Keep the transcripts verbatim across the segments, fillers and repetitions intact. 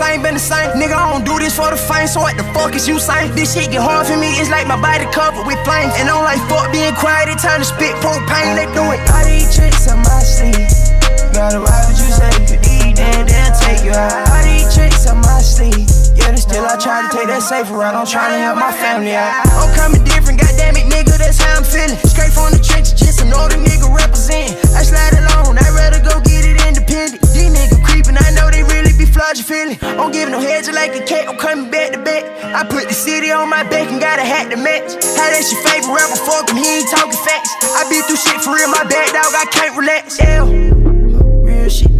I ain't been the same, nigga, I don't do this for the fame. So what the fuck is you saying? This shit get hard for me, it's like my body covered with flames. And I'm like, fuck being quiet, it's time to spit propane. They do it, all these tricks on my sleeve. Gotta ride what you say, you eat, then they'll take you out. All these tricks on my sleeve. Yeah, then still I try to take that safer route, I'm trying to help my family out. I'm coming different, goddamn it, nigga, that's how I'm feeling. Straight from the trenches, just an older nigga representing. I slide alone, I'd rather go get it independent. These niggas creeping, I know they really be flawed, you feeling. I'm giving no heads like a cat, I'm coming back to back. I put the city on my back and got a hat to match. How that's your favorite rapper, fuck him, he ain't talking facts. I been through shit for real, my bad dog, I can't relax. L, real shit,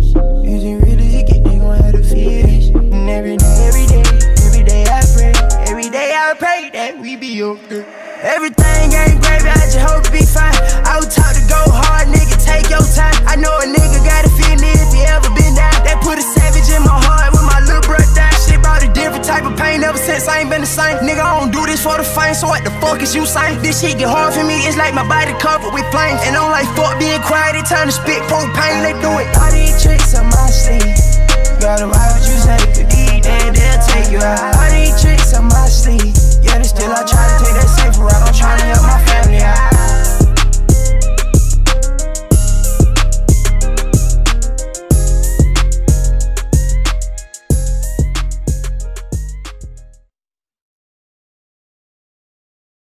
is it real as it get, they gon' have to feel this. And every day, every day, every day I pray, every day I pray that we be okay. Everything ain't gravy, I just hope to be fine. I was taught to go hard, nigga, take your time. I know a nigga gotta feel it if he ever been down. That put a savage in my heart when my little bruh died. Shit brought a different type of pain ever since, I ain't been the same. Nigga, I don't do this for the fame, so what the fuck is you saying? This shit get hard for me, it's like my body covered with flames. And I'm like, fuck being quiet, it's time to spit propane. They do it, all these tricks